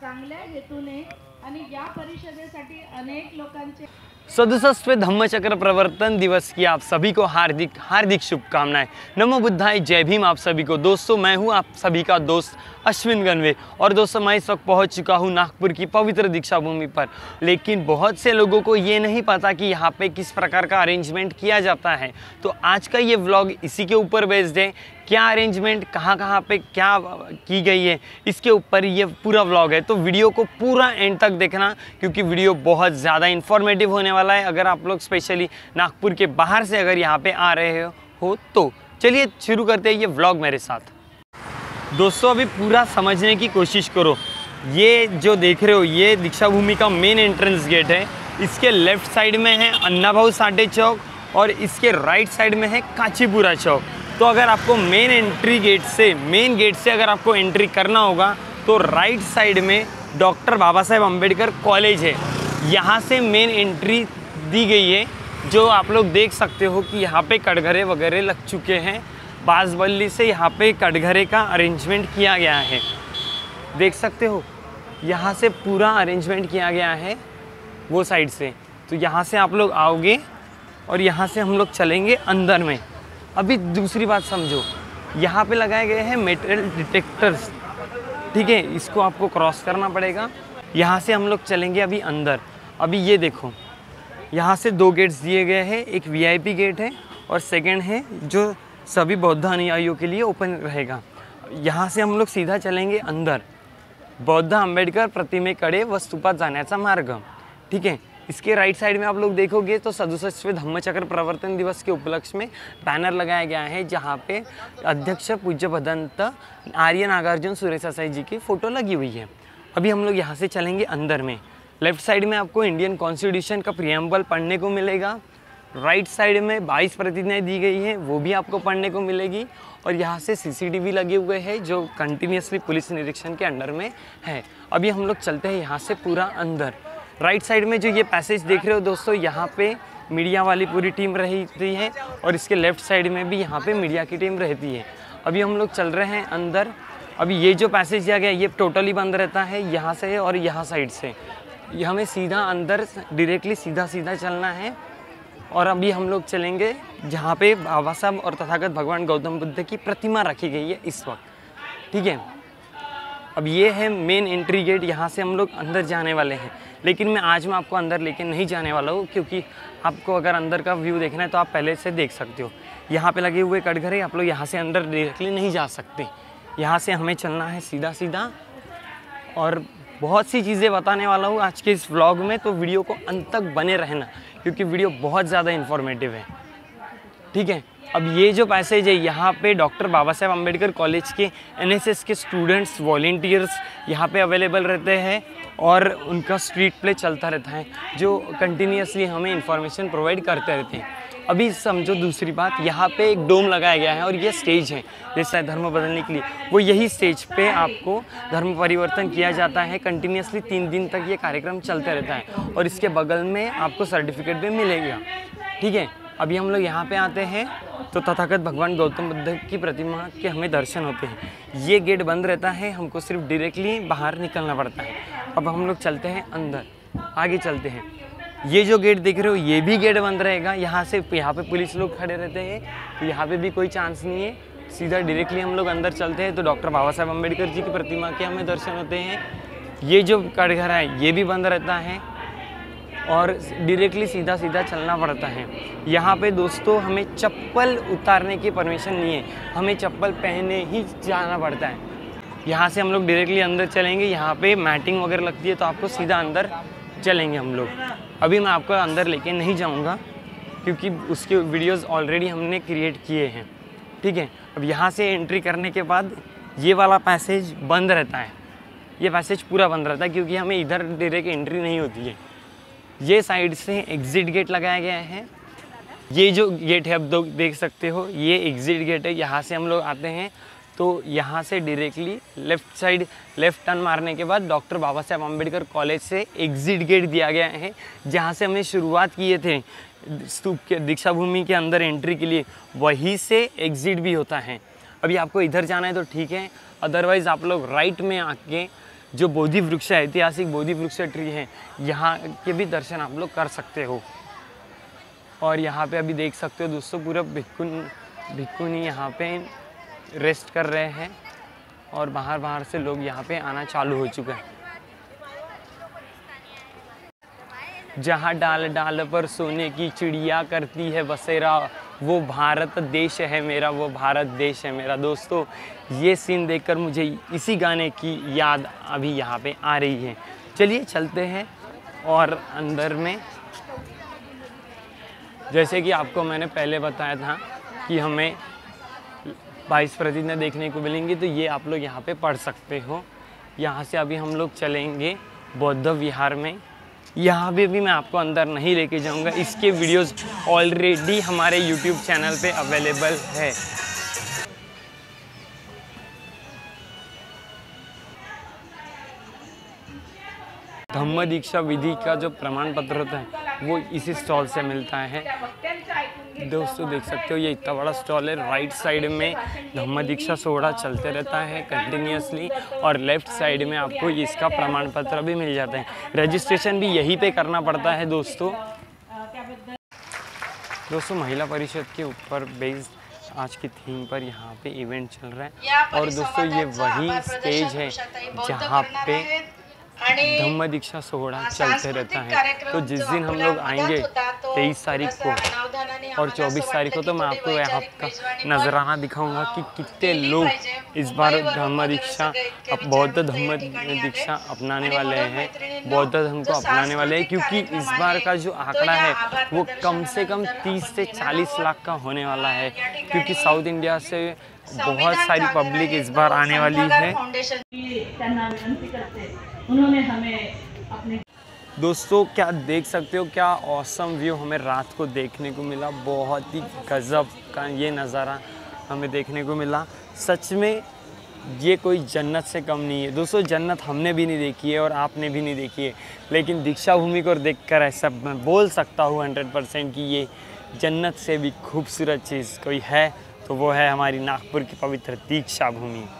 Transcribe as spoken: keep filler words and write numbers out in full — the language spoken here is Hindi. चांगल्या हेतूने आणि या परिषदेसाठी अनेक लोकांचे सदुसष्ठवें धम्मचक्र प्रवर्तन दिवस की आप सभी को हार्दिक हार्दिक शुभकामनाएं। नमो बुद्धाय, जय भीम आप सभी को। दोस्तों, मैं हूं आप सभी का दोस्त अश्विन गणवे और दोस्तों मैं इस वक्त पहुँच चुका हूं नागपुर की पवित्र दीक्षाभूमि पर। लेकिन बहुत से लोगों को ये नहीं पता कि यहाँ पे किस प्रकार का अरेंजमेंट किया जाता है, तो आज का ये व्लॉग इसी के ऊपर बेस्ड है। क्या अरेंजमेंट कहाँ कहाँ पे क्या की गई है इसके ऊपर ये पूरा व्लॉग है, तो वीडियो को पूरा एंड तक देखना क्योंकि वीडियो बहुत ज़्यादा इन्फॉर्मेटिव होने वाला है अगर आप लोग स्पेशली नागपुर के बाहर से अगर यहाँ पे आ रहे हो तो। चलिए शुरू करते हैं ये व्लॉग मेरे साथ। दोस्तों, अभी पूरा समझने की कोशिश करो। ये जो देख रहे हो ये दीक्षाभूमि का मेन एंट्रेंस गेट है। इसके लेफ्ट साइड में है अन्ना भाऊ साडे चौक और इसके राइट साइड में है कांचीपुरा चौक। तो अगर आपको मेन एंट्री गेट से मेन गेट से अगर आपको एंट्री करना होगा तो राइट साइड में डॉक्टर बाबा साहेब अम्बेडकर कॉलेज है। यहाँ से मेन एंट्री दी गई है, जो आप लोग देख सकते हो कि यहाँ पे कटघरे वगैरह लग चुके हैं। बांसबल्ली से यहाँ पे कटघरे का अरेंजमेंट किया गया है, देख सकते हो यहाँ से पूरा अरेंजमेंट किया गया है वो साइड से। तो यहाँ से आप लोग आओगे और यहाँ से हम लोग चलेंगे अंदर में। अभी दूसरी बात समझो, यहाँ पे लगाए गए हैं मेटल डिटेक्टर्स, ठीक है, इसको आपको क्रॉस करना पड़ेगा। यहाँ से हम लोग चलेंगे अभी अंदर। अभी ये देखो, यहाँ से दो गेट्स दिए गए हैं, एक वीआईपी गेट है और सेकंड है जो सभी बौद्ध अनुयायियों के लिए ओपन रहेगा। यहाँ से हम लोग सीधा चलेंगे अंदर, बौद्ध आंबेडकर प्रतिमेकडे व स्तूपात जाण्याचा मार्ग, ठीक है। इसके राइट साइड में आप लोग देखोगे तो सदुसष्ठवें धम्मचक्र प्रवर्तन दिवस के उपलक्ष्य में बैनर लगाया गया है, जहाँ पे अध्यक्ष पूज्य भदंत आर्य नागार्जुन सुरेश जी की फ़ोटो लगी हुई है। अभी हम लोग यहाँ से चलेंगे अंदर में। लेफ्ट साइड में आपको इंडियन कॉन्स्टिट्यूशन का प्रियम्बल पढ़ने को मिलेगा, राइट साइड में बाईस प्रतिज्ञाएँ दी गई हैं वो भी आपको पढ़ने को मिलेगी, और यहाँ से सीसीटीवी लगे हुए हैं जो कंटिन्यूसली पुलिस निरीक्षण के अंडर में है। अभी हम लोग चलते हैं यहाँ से पूरा अंदर। राइट साइड में जो ये पैसेज देख रहे हो दोस्तों, यहाँ पे मीडिया वाली पूरी टीम रहती है और इसके लेफ्ट साइड में भी यहाँ पे मीडिया की टीम रहती है। अभी हम लोग चल रहे हैं अंदर। अभी ये जो पैसेज दिया गया ये टोटली बंद रहता है यहाँ से और यहाँ साइड से, हमें सीधा अंदर डायरेक्टली सीधा सीधा चलना है। और अभी हम लोग चलेंगे जहाँ पे बाबा साहब और तथागत भगवान गौतम बुद्ध की प्रतिमा रखी गई है इस वक्त, ठीक है। अब ये है मेन एंट्री गेट, यहाँ से हम लोग अंदर जाने वाले हैं। लेकिन मैं आज मैं आपको अंदर लेके नहीं जाने वाला हूँ क्योंकि आपको अगर अंदर का व्यू देखना है तो आप पहले से देख सकते हो। यहाँ पे लगे हुए कटघरे आप लोग यहाँ से अंदर डायरेक्टली नहीं जा सकते, यहाँ से हमें चलना है सीधा सीधा। और बहुत सी चीज़ें बताने वाला हूँ आज के इस व्लॉग में, तो वीडियो को अंत तक बने रहना क्योंकि वीडियो बहुत ज़्यादा इन्फॉर्मेटिव है, ठीक है। अब ये जो पैसेज है यहाँ पे डॉक्टर बाबा साहेब अम्बेडकर कॉलेज के एनएसएस के स्टूडेंट्स वॉलेंटियर्स यहाँ पे अवेलेबल रहते हैं और उनका स्ट्रीट प्ले चलता रहता है जो कंटिन्यूसली हमें इंफॉर्मेशन प्रोवाइड करते रहते हैं। अभी समझो दूसरी बात, यहाँ पे एक डोम लगाया गया है और ये स्टेज है जैसा धर्म बदलने के लिए, वो यही स्टेज पे आपको धर्म परिवर्तन किया जाता है। कंटिन्यूसली तीन दिन तक ये कार्यक्रम चलते रहता है और इसके बगल में आपको सर्टिफिकेट भी मिलेगा, ठीक है। अभी हम लोग यहाँ पे आते हैं तो तथागत भगवान गौतम बुद्ध की प्रतिमा के हमें दर्शन होते हैं। ये गेट बंद रहता है, हमको सिर्फ डायरेक्टली बाहर निकलना पड़ता है। अब हम लोग चलते हैं अंदर, आगे चलते हैं। ये जो गेट देख रहे हो ये भी गेट बंद रहेगा, यहाँ से यहाँ पे पुलिस लोग खड़े रहते हैं तो यहाँ पे भी कोई चांस नहीं है, सीधा डायरेक्टली हम लोग अंदर चलते हैं। तो डॉक्टर बाबा साहेब अम्बेडकर जी की प्रतिमा के हमें दर्शन होते हैं। ये जो कटघरा है ये भी बंद रहता है और डायरेक्टली सीधा सीधा चलना पड़ता है। यहाँ पे दोस्तों हमें चप्पल उतारने की परमिशन नहीं है, हमें चप्पल पहने ही जाना पड़ता है। यहाँ से हम लोग डायरेक्टली अंदर चलेंगे, यहाँ पे मैटिंग वगैरह लगती है तो आपको सीधा अंदर चलेंगे हम लोग। अभी मैं आपको अंदर लेके नहीं जाऊँगा क्योंकि उसके वीडियोज़ ऑलरेडी हमने क्रिएट किए हैं, ठीक है। अब यहाँ से एंट्री करने के बाद ये वाला पैसेज बंद रहता है, ये पैसेज पूरा बंद रहता है क्योंकि हमें इधर डायरेक्ट एंट्री नहीं होती है। ये साइड से एग्ज़िट गेट लगाया गया है, ये जो गेट है आप लोग देख सकते हो ये एग्ज़िट गेट है। यहाँ से हम लोग आते हैं तो यहाँ से directly left side left turn मारने के बाद डॉक्टर बाबा साहेब अम्बेडकर कॉलेज से एग्ज़िट गेट दिया गया है, जहाँ से हमने शुरुआत किए थे स्तूप के दीक्षाभूमि के अंदर एंट्री के लिए, वहीं से एग्ज़िट भी होता है। अभी आपको इधर जाना है तो ठीक है, अदरवाइज़ आप लोग राइट में आके जो बोधि वृक्ष है, ऐतिहासिक बोधि वृक्ष ट्री है, यहाँ के भी दर्शन आप लोग कर सकते हो। और यहाँ पे अभी देख सकते हो दोस्तों पूरा भिक्खुन भिक्खुनी यहाँ पे रेस्ट कर रहे हैं और बाहर बाहर से लोग यहाँ पे आना चालू हो चुका है। जहाँ डाल डाल पर सोने की चिड़िया करती है बसेरा, वो भारत देश है मेरा, वो भारत देश है मेरा। दोस्तों ये सीन देखकर मुझे इसी गाने की याद अभी यहाँ पे आ रही है। चलिए चलते हैं और अंदर में। जैसे कि आपको मैंने पहले बताया था कि हमें बाईस प्रतिज्ञा देखने को मिलेंगी, तो ये आप लोग यहाँ पे पढ़ सकते हो। यहाँ से अभी हम लोग चलेंगे बौद्ध विहार में। यहाँ भी अभी मैं आपको अंदर नहीं लेके जाऊँगा, इसके वीडियोस ऑलरेडी हमारे यूट्यूब चैनल पे अवेलेबल है। धम्म दीक्षा विधि का जो प्रमाण पत्र होता है वो इसी स्टॉल से मिलता है। दोस्तों देख सकते हो ये इतना बड़ा स्टॉल है। राइट साइड में धम्म दीक्षा सोडा चलते रहता है कंटिन्यूसली और लेफ्ट साइड में आपको इसका प्रमाण पत्र भी मिल जाता है। रजिस्ट्रेशन भी यहीं पे करना पड़ता है दोस्तों। दोस्तों महिला परिषद के ऊपर बेस्ड आज की थीम पर यहाँ पे इवेंट चल रहा है। और दोस्तों ये वही स्टेज है जहाँ पे धम्म दीक्षा सोहड़ा चलते रहता है। तो जिस दिन हम लोग आएंगे तेईस तारीख को और चौबीस तारीख को, तो मैं आपको यहाँ का नजराना दिखाऊंगा कि कितने लोग इस बार धम्म दीक्षा बौद्ध धम्म दीक्षा अपनाने वाले हैं, बौद्ध धर्म को अपनाने वाले हैं। क्योंकि इस बार का जो आंकड़ा है वो कम से कम तीस से चालीस लाख का होने वाला है, क्योंकि साउथ इंडिया से बहुत सारी पब्लिक इस बार आने वाली है। उन्होंने हमें अपने दोस्तों क्या देख सकते हो, क्या ऑसम व्यू हमें रात को देखने को मिला। बहुत ही गजब का ये नज़ारा हमें देखने को मिला। सच में ये कोई जन्नत से कम नहीं है दोस्तों। जन्नत हमने भी नहीं देखी है और आपने भी नहीं देखी है, लेकिन दीक्षा भूमि को देखकर ऐसा मैं बोल सकता हूँ हंड्रेड परसेंट कि ये जन्नत से भी खूबसूरत चीज़ कोई है तो वो है हमारी नागपुर की पवित्र दीक्षा भूमि।